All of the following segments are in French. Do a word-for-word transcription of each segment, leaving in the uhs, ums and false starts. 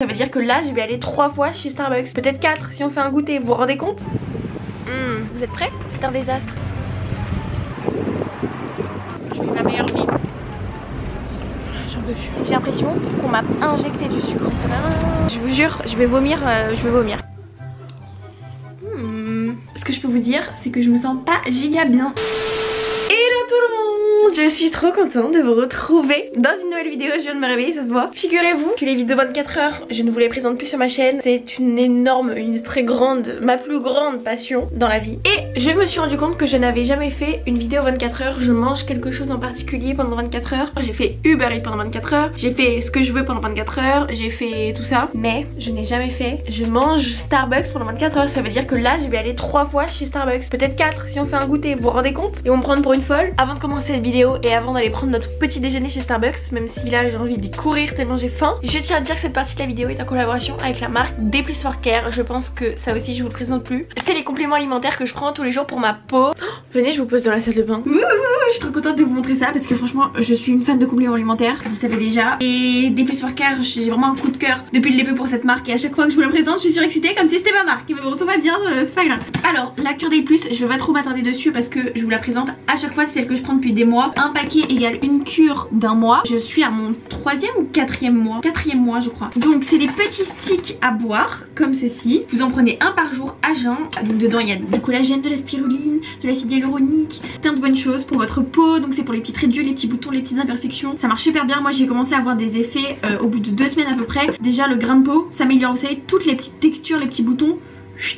Ça veut dire que là je vais aller trois fois chez Starbucks, peut-être quatre si on fait un goûter, vous vous rendez compte? Mmh, vous êtes prêts? C'est un désastre. Je fais ma meilleure vie. J'en peux plus. J'ai l'impression qu'on m'a injecté du sucre. Ah, je vous jure, je vais vomir, euh, je vais vomir. Mmh. Ce que je peux vous dire, c'est que je me sens pas giga bien. Hello tout le monde! Je suis trop contente de vous retrouver dans une nouvelle vidéo. Je viens de me réveiller, ça se voit. Figurez-vous que les vidéos vingt-quatre heures, je ne vous les présente plus sur ma chaîne. C'est une énorme, une très grande, ma plus grande passion dans la vie. Et je me suis rendu compte que je n'avais jamais fait une vidéo vingt-quatre heures. Je mange quelque chose en particulier pendant vingt-quatre heures. J'ai fait Uber Eats pendant vingt-quatre heures. J'ai fait ce que je veux pendant vingt-quatre heures. J'ai fait tout ça. Mais je n'ai jamais fait. Je mange Starbucks pendant vingt-quatre heures. Ça veut dire que là, je vais aller trois fois chez Starbucks. Peut-être quatre si on fait un goûter. Vous vous rendez compte? Ils vont me prendre pour une folle. Avant de commencer cette vidéo, et avant d'aller prendre notre petit déjeuner chez Starbucks, même si là j'ai envie d'y courir tellement j'ai faim, je tiens à dire que cette partie de la vidéo est en collaboration avec la marque D plus quatre Care. Je pense que ça aussi je vous le présente plus. C'est les compléments alimentaires que je prends tous les jours pour ma peau. Oh, venez, je vous pose dans la salle de bain. Je suis trop contente de vous montrer ça parce que franchement je suis une fan de compléments alimentaires, vous le savez déjà. Et D plus quatre Care, j'ai vraiment un coup de cœur depuis le début pour cette marque, et à chaque fois que je vous la présente je suis surexcitée comme si c'était ma marque. Mais bon, tout va bien, c'est pas grave. Alors la cure des plus, je vais pas trop m'attarder dessus parce que je vous la présente à chaque fois, c'est celle que je prends depuis des mois. Un paquet égale une cure d'un mois. Je suis à mon troisième ou quatrième mois. Quatrième mois je crois. Donc c'est des petits sticks à boire comme ceci. Vous en prenez un par jour à jeun. Donc dedans il y a du collagène, de la spiruline, de l'acide hyaluronique, plein de bonnes choses pour votre peau. Donc c'est pour les petites ridules, les petits boutons, les petites imperfections. Ça marche super bien. Moi j'ai commencé à avoir des effets euh, au bout de deux semaines à peu près. Déjà le grain de peau s'améliore, vous savez, toutes les petites textures, les petits boutons,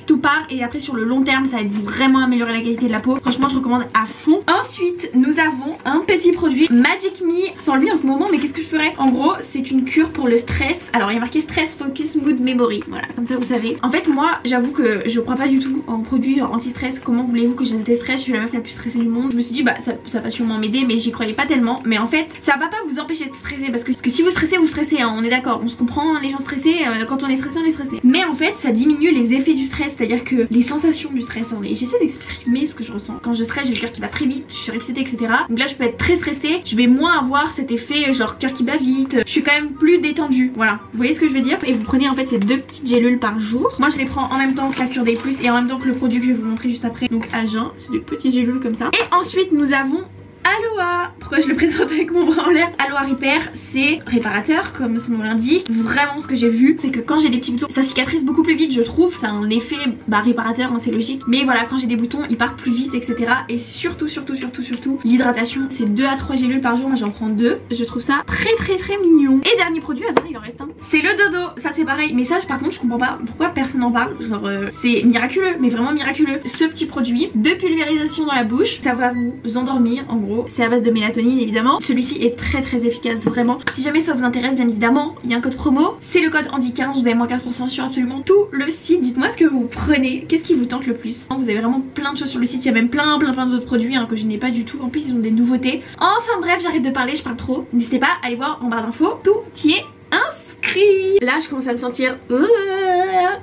tout part. Et après sur le long terme ça va vraiment améliorer la qualité de la peau. Franchement je recommande à fond. Ensuite nous avons un petit produit Magic Me. Sans lui en ce moment, mais qu'est-ce que je ferais? En gros c'est une cure pour le stress. Alors il y a marqué stress focus mood memory. Voilà, comme ça vous savez. En fait moi j'avoue que je crois pas du tout en produits anti-stress. Comment voulez-vous que je déstresse? Je suis la meuf la plus stressée du monde. Je me suis dit bah ça, ça va sûrement m'aider, mais j'y croyais pas tellement. Mais en fait ça va pas vous empêcher de stresser, parce que, parce que si vous stressez vous stressez hein, on est d'accord, on se comprend hein, les gens stressés, euh, quand on est stressé on est stressé. Mais en fait ça diminue les effets du stress, c'est-à-dire que les sensations du stress hein, et j'essaie d'exprimer ce que je ressens. Quand je stresse j'ai le cœur qui bat très vite, je suis surexcitée etc. Donc là je peux être très stressée, je vais moins avoir cet effet genre cœur qui bat vite, je suis quand même plus détendue. Voilà, vous voyez ce que je veux dire. Et vous prenez en fait ces deux petites gélules par jour. Moi je les prends en même temps que la cure des plus et en même temps que le produit que je vais vous montrer juste après. Donc à jeun, c'est des petites gélules comme ça. Et ensuite nous avons Aloha. Pourquoi je le présente avec mon bras en l'air? Aloha Repair, c'est réparateur comme son nom l'indique. Vraiment ce que j'ai vu c'est que quand j'ai des petits boutons ça cicatrise beaucoup plus vite je trouve. Ça a un effet bah, réparateur hein, c'est logique. Mais voilà, quand j'ai des boutons ils partent plus vite etc. Et surtout surtout surtout surtout l'hydratation. C'est deux à trois gélules par jour, moi j'en prends deux. Je trouve ça très très très mignon. Et dernier produit, attends il en reste un, c'est le dodo. Ça c'est pareil, mais ça par contre je comprends pas pourquoi personne en parle. Genre euh, c'est miraculeux, mais vraiment miraculeux. Ce petit produit de pulvérisation dans la bouche, ça va vous endormir en gros. C'est à base de mélatonine évidemment. Celui-ci est très très efficace vraiment. Si jamais ça vous intéresse bien évidemment il y a un code promo, c'est le code Andy quinze. Vous avez moins quinze pour cent sur absolument tout le site. Dites-moi ce que vous prenez, qu'est-ce qui vous tente le plus. Vous avez vraiment plein de choses sur le site. Il y a même plein plein plein d'autres produits hein, que je n'ai pas du tout. En plus ils ont des nouveautés. Enfin bref, j'arrête de parler, je parle trop. N'hésitez pas à aller voir en barre d'infos, tout y est inscrit. Là je commence à me sentir,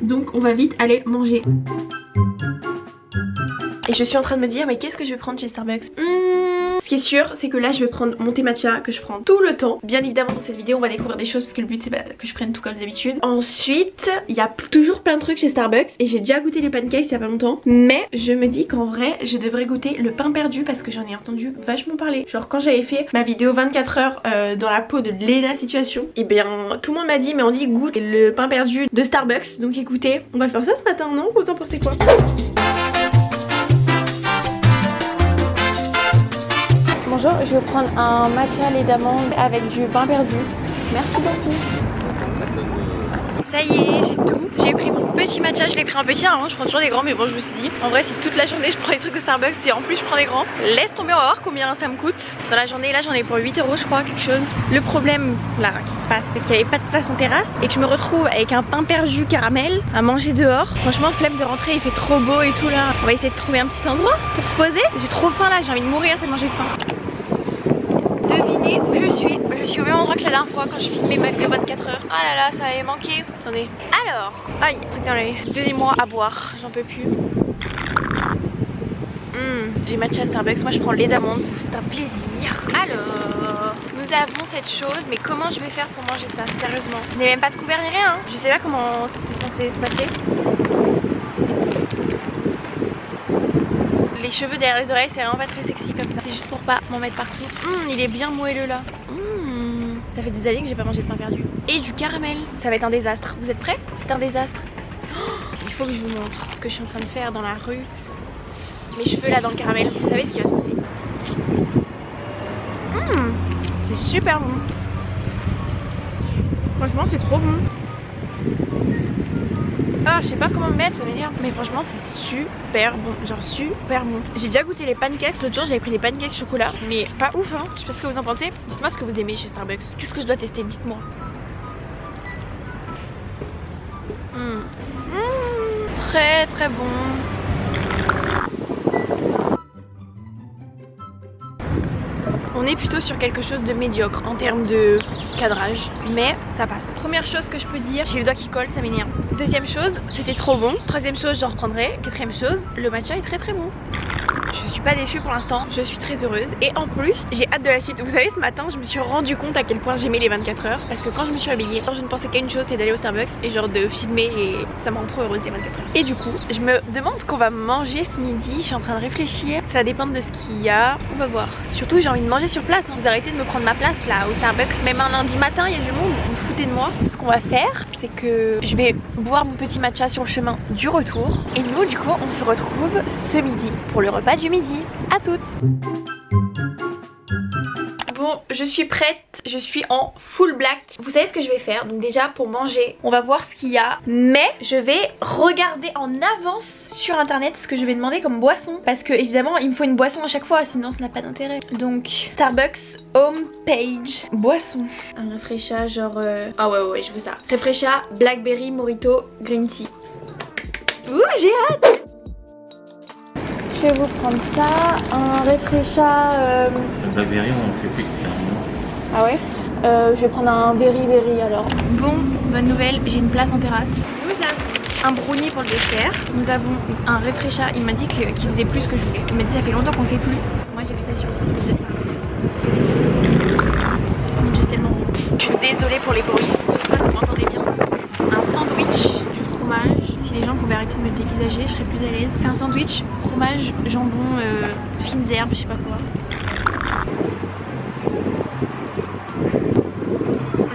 donc on va vite aller manger. Et je suis en train de me dire mais qu'est-ce que je vais prendre chez Starbucks? mmh. Ce qui est sûr c'est que là je vais prendre mon thé matcha que je prends tout le temps. Bien évidemment dans cette vidéo on va découvrir des choses parce que le but c'est pas que je prenne tout comme d'habitude. Ensuite il y a toujours plein de trucs chez Starbucks et j'ai déjà goûté les pancakes il y a pas longtemps. Mais je me dis qu'en vrai je devrais goûter le pain perdu parce que j'en ai entendu vachement parler. Genre quand j'avais fait ma vidéo vingt-quatre heures euh, dans la peau de Lena situation, et bien tout le monde m'a dit mais on dit goûte le pain perdu de Starbucks. Donc écoutez, on va faire ça ce matin non? Autant penser quoi? Bonjour, je vais prendre un matcha lait d'amande avec du pain perdu. Merci beaucoup. Ça y est, j'ai tout. J'ai pris mon petit matcha, je l'ai pris en petit. Normalement, je prends toujours des grands, mais bon, je me suis dit, en vrai, si toute la journée je prends des trucs au Starbucks, si en plus je prends des grands, laisse tomber, on va voir combien ça me coûte dans la journée. Là, j'en ai pour huit euros, je crois, quelque chose. Le problème là qui se passe, c'est qu'il n'y avait pas de place en terrasse et que je me retrouve avec un pain perdu caramel à manger dehors. Franchement, flemme de rentrer, il fait trop beau et tout là. On va essayer de trouver un petit endroit pour se poser. J'ai trop faim là, j'ai envie de mourir tellement j'ai faim. Devinez où je suis. Je suis au même endroit que la dernière fois quand je filmais ma vidéo vingt-quatre heures. Oh là là, ça avait manqué. Attendez. Alors, aïe, donnez-moi à boire, j'en peux plus. Mmh, les matchas Starbucks, moi je prends le lait d'amande, c'est un plaisir. Alors, nous avons cette chose, mais comment je vais faire pour manger ça, sérieusement? Je n'ai même pas de couvert ni rien, hein. Je sais pas comment c'est censé se passer. Les cheveux derrière les oreilles, c'est vraiment pas très sexy comme ça. C'est juste pour pas m'en mettre partout. Mmh, il est bien moelleux là. Mmh, ça fait des années que j'ai pas mangé de pain perdu. Et du caramel. Ça va être un désastre. Vous êtes prêts? C'est un désastre. Il faut que je vous montre ce que je suis en train de faire dans la rue. Mes cheveux là dans le caramel, vous savez ce qui va se passer. Mmh, c'est super bon. Franchement, c'est trop bon. Ah, je sais pas comment me mettre, ça veut dire. Mais franchement, c'est super bon. Genre, super bon. J'ai déjà goûté les pancakes. L'autre jour, j'avais pris les pancakes chocolat. Mais pas ouf, hein. Je sais pas ce que vous en pensez. Dites-moi ce que vous aimez chez Starbucks. Qu'est-ce que je dois tester? Dites-moi. Mmh. Mmh, très, très bon. On est plutôt sur quelque chose de médiocre en termes de cadrage, mais ça passe. Première chose que je peux dire, j'ai le doigt qui colle, ça m'énerve. Deuxième chose, c'était trop bon. Troisième chose, j'en reprendrai. Quatrième chose, le matcha est très très bon. Je suis pas déçue pour l'instant, je suis très heureuse. Et en plus, j'ai hâte de la suite. Vous savez, ce matin, je me suis rendu compte à quel point j'aimais les vingt-quatre heures. Parce que quand je me suis réveillée, je ne pensais qu'à une chose, c'est d'aller au Starbucks et genre de filmer, et ça me rend trop heureuse les vingt-quatre heures. Et du coup, je me demande ce qu'on va manger ce midi. Je suis en train de réfléchir. Ça va dépendre de ce qu'il y a. On va voir. Surtout, j'ai envie de manger sur place. Vous arrêtez de me prendre ma place là au Starbucks. Même un lundi matin, il y a du monde. Vous vous foutez de moi. Ce qu'on va faire, c'est que je vais boire mon petit matcha sur le chemin du retour. Et nous, du coup, on se retrouve ce midi pour le repas du midi. À toutes. Bon, je suis prête, je suis en full black. Vous savez ce que je vais faire, donc déjà pour manger, on va voir ce qu'il y a. Mais je vais regarder en avance sur internet ce que je vais demander comme boisson. Parce que évidemment il me faut une boisson à chaque fois, sinon ça n'a pas d'intérêt. Donc Starbucks homepage boisson. Un rafraîcha genre... Euh... Ah ouais, ouais ouais je veux ça. Rafraîcha, blackberry, mojito, green tea. Ouh, j'ai hâte. Je vais vous prendre ça, un rafraîcha... Euh... La berry on fait plus carrément. Ah ouais, euh, je vais prendre un berry berry alors. Bon, bonne nouvelle, j'ai une place en terrasse. Nous avons un brownie pour le dessert. Nous avons un rafraîcha, il m'a dit qu'il faisait plus que je voulais. Il m'a dit ça fait longtemps qu'on fait plus. Moi j'ai fait ça sur le site de Starbucks. Oh mon dieu, c'est tellement bon. Je suis désolée pour les bruits, j'espère que vous m'entendez bien. Un sandwich, du fromage. Si les gens pouvaient arrêter de me dévisager, je serais plus à l'aise. C'est un sandwich, fromage, jambon, euh, fines herbes, je sais pas quoi.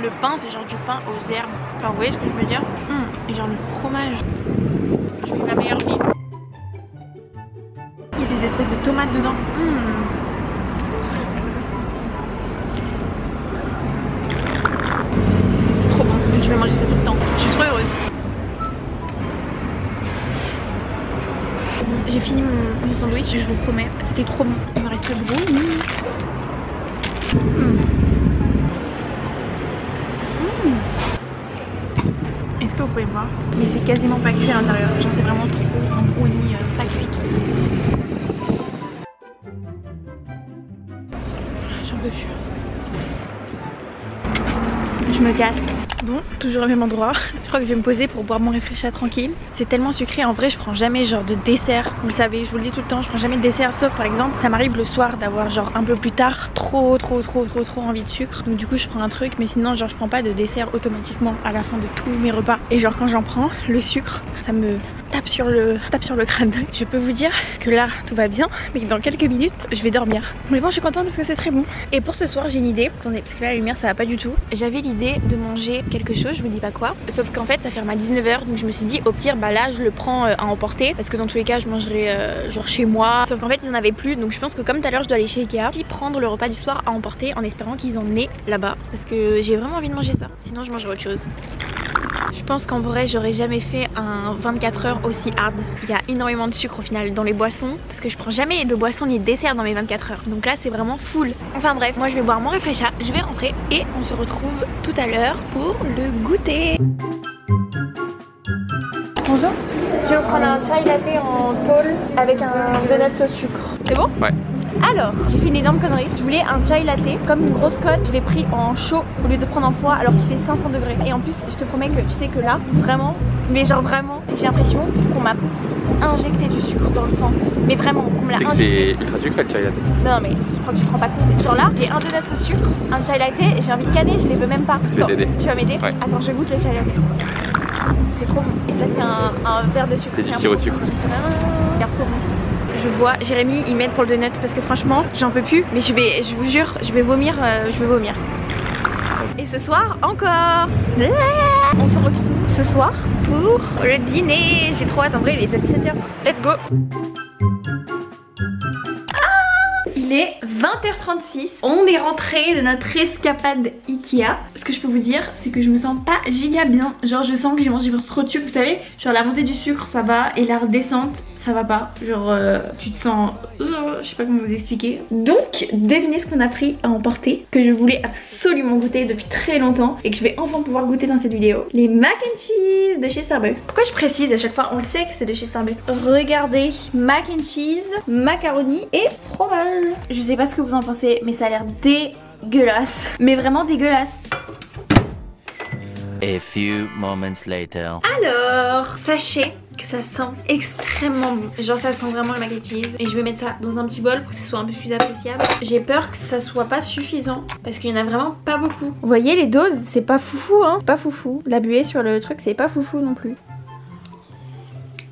Le pain, c'est genre du pain aux herbes. Enfin, vous voyez ce que je veux dire? Mmh, et genre le fromage. Je fais ma meilleure vie. Il y a des espèces de tomates dedans. Mmh. Je vais manger ça tout le temps, je suis trop heureuse. J'ai fini mon, mon sandwich, je vous promets, c'était trop bon. Il me reste le gros. Mmh. Mmh. Est-ce que vous pouvez voir? Mais c'est quasiment pas cuit à l'intérieur, j'en sais vraiment trop, un brownie euh, pas cuit. J'en peux plus. Je me casse. Bon, toujours au même endroit. Je crois que je vais me poser pour boire mon rafraîcha tranquille. C'est tellement sucré, en vrai je prends jamais genre de dessert. Vous le savez, je vous le dis tout le temps, je prends jamais de dessert. Sauf par exemple, ça m'arrive le soir d'avoir genre un peu plus tard trop trop trop trop trop envie de sucre. Donc du coup je prends un truc, mais sinon genre je prends pas de dessert automatiquement à la fin de tous mes repas. Et genre quand j'en prends, le sucre, ça me tape sur le, tape sur le crâne. Je peux vous dire que là tout va bien, mais dans quelques minutes je vais dormir. Mais bon, je suis contente parce que c'est très bon. Et pour ce soir j'ai une idée. Attendez, parce que là la lumière ça va pas du tout. J'avais l'idée de manger quelque chose, je vous dis pas quoi, sauf qu'en fait ça ferme à dix-neuf heures, donc je me suis dit au pire bah là je le prends euh, à emporter, parce que dans tous les cas je mangerai euh, genre chez moi, sauf qu'en fait ils en avaient plus, donc je pense que comme tout à l'heure je dois aller chez Ikea, si prendre le repas du soir à emporter en espérant qu'ils en aient là-bas, parce que j'ai vraiment envie de manger ça, sinon je mangerai autre chose. Je pense qu'en vrai j'aurais jamais fait un vingt-quatre heures aussi hard. Il y a énormément de sucre au final dans les boissons, parce que je prends jamais de boissons ni de dessert dans mes vingt-quatre heures. Donc là c'est vraiment full. Enfin bref, moi je vais boire mon rafraîcha, je vais rentrer et on se retrouve tout à l'heure pour le goûter. Bonjour, je vais vous prendre un chai latte en tôle avec un donut au sucre. C'est bon? Ouais. Alors, j'ai fait une énorme connerie. Je voulais un chai latte, comme une grosse cote, je l'ai pris en chaud au lieu de prendre en froid alors qu'il fait cinq cents degrés. Et en plus, je te promets que tu sais que là, vraiment, mais genre vraiment, j'ai l'impression qu'on m'a injecté du sucre dans le sang, mais vraiment on me l'a injecté. C'est ultra sucré le chai latte. Non mais je crois que tu te rends pas compte. Genre là, j'ai un donut au sucre, un chai latte, j'ai envie de canner, je les veux même pas. Bon, tu vas m'aider? Ouais. Attends, je goûte le chai latte. C'est trop bon. Et là c'est un, un verre de sucre. C'est du sirop de sucre. Ah, trop bon. Je bois. Jérémy, il m'aide pour le donuts parce que franchement, j'en peux plus. Mais je vais, je vous jure, je vais vomir, euh, je vais vomir. Et ce soir encore. On se retrouve ce soir pour le dîner. J'ai trop hâte, en vrai il est déjà dix-sept heures. Let's go. Il est vingt heures trente-six, on est rentré de notre escapade Ikea. Ce que je peux vous dire, c'est que je me sens pas giga bien. Genre je sens que j'ai mangé trop de sucre, vous savez. Genre la montée du sucre ça va et la redescente ça va pas. Genre euh, tu te sens... Euh, je sais pas comment vous expliquer. Donc devinez ce qu'on a pris à emporter, que je voulais absolument goûter depuis très longtemps et que je vais enfin pouvoir goûter dans cette vidéo. Les mac and cheese de chez Starbucks. Pourquoi je précise à chaque fois, on le sait que c'est de chez Starbucks. Regardez, mac and cheese, macaroni et fromage. Je sais pas ce que vous en pensez, mais ça a l'air dégueulasse. Mais vraiment dégueulasse. A few moments later. Alors, sachez que ça sent extrêmement bon. Genre ça sent vraiment le mac and cheese. Et je vais mettre ça dans un petit bol pour que ce soit un peu plus appréciable. J'ai peur que ça soit pas suffisant parce qu'il y en a vraiment pas beaucoup. Vous voyez les doses, c'est pas foufou hein. Pas foufou. La buée sur le truc c'est pas foufou non plus.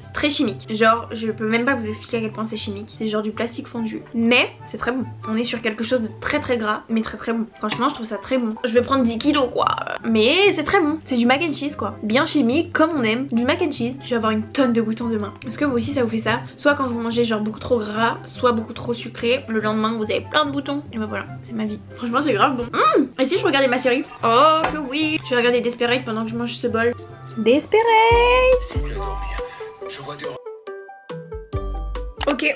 C'est très chimique. Genre je peux même pas vous expliquer à quel point c'est chimique. C'est genre du plastique fondu. Mais c'est très bon. On est sur quelque chose de très très gras mais très très bon. Franchement je trouve ça très bon. Je vais prendre dix kilos quoi. Mais c'est très bon. C'est du mac and cheese quoi. Bien chimique comme on aime. Du mac and cheese. Je vais avoir une tonne de boutons demain. Est-ce que vous aussi ça vous fait ça? Soit quand vous mangez genre beaucoup trop gras, soit beaucoup trop sucré. Le lendemain vous avez plein de boutons. Et bah ben voilà. C'est ma vie. Franchement c'est grave bon. Mmh. Et si je regardais ma série? Oh que oui. Je vais regarder Desperate pendant que je mange ce bol. Desperate. Je vois du... Ok,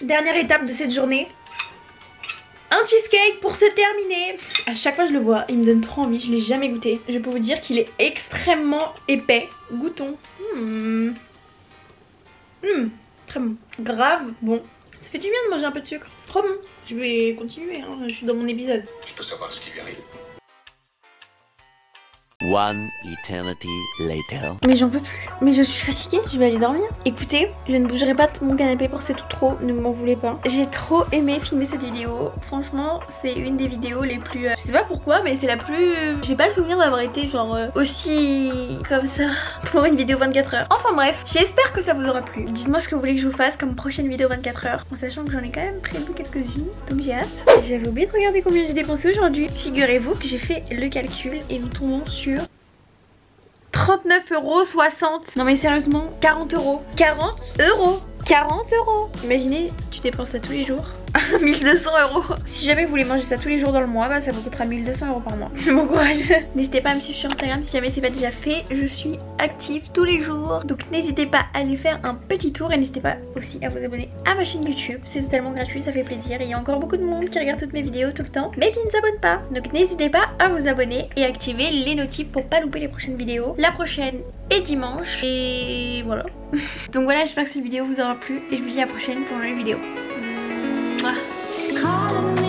dernière étape de cette journée. Un cheesecake pour se terminer. À chaque fois je le vois, il me donne trop envie, je l'ai jamais goûté. Je peux vous dire qu'il est extrêmement épais. Goûtons. Mmh. Mmh. Très bon. Grave bon. Ça fait du bien de manger un peu de sucre. Trop bon. Je vais continuer, hein. Je suis dans mon épisode. Je peux savoir ce qui lui arrive. One eternity later. Mais j'en peux plus, mais je suis fatiguée, je vais aller dormir. Écoutez, je ne bougerai pas de mon canapé pour c'est tout trop, ne m'en voulez pas. J'ai trop aimé filmer cette vidéo, franchement c'est une des vidéos les plus... Euh, je sais pas pourquoi mais c'est la plus... J'ai pas le souvenir d'avoir été genre euh, aussi comme ça pour une vidéo vingt-quatre heures. Enfin bref, j'espère que ça vous aura plu. Dites-moi ce que vous voulez que je vous fasse comme prochaine vidéo vingt-quatre heures. En sachant que j'en ai quand même prévu quelques-unes, donc j'ai hâte. J'avais oublié de regarder combien j'ai dépensé aujourd'hui. Figurez-vous que j'ai fait le calcul et nous tombons sur... trente-neuf euros soixante. Non mais sérieusement, quarante euros. quarante euros. quarante euros. Imaginez, tu dépenses ça tous les jours. mille deux cents euros. Si jamais vous voulez manger ça tous les jours dans le mois, bah ça vous coûtera mille deux cents euros par mois. Je m'encourage. N'hésitez pas à me suivre sur Instagram si jamais c'est pas déjà fait. Je suis active tous les jours. Donc n'hésitez pas à aller faire un petit tour. Et n'hésitez pas aussi à vous abonner à ma chaîne YouTube. C'est totalement gratuit, ça fait plaisir. Et il y a encore beaucoup de monde qui regarde toutes mes vidéos tout le temps, mais qui ne s'abonne pas. Donc n'hésitez pas à vous abonner et activer les notifs pour pas louper les prochaines vidéos. La prochaine est dimanche. Et voilà. Donc voilà, j'espère que cette vidéo vous aura plu. Et je vous dis à la prochaine pour une nouvelle vidéo. She's calling me.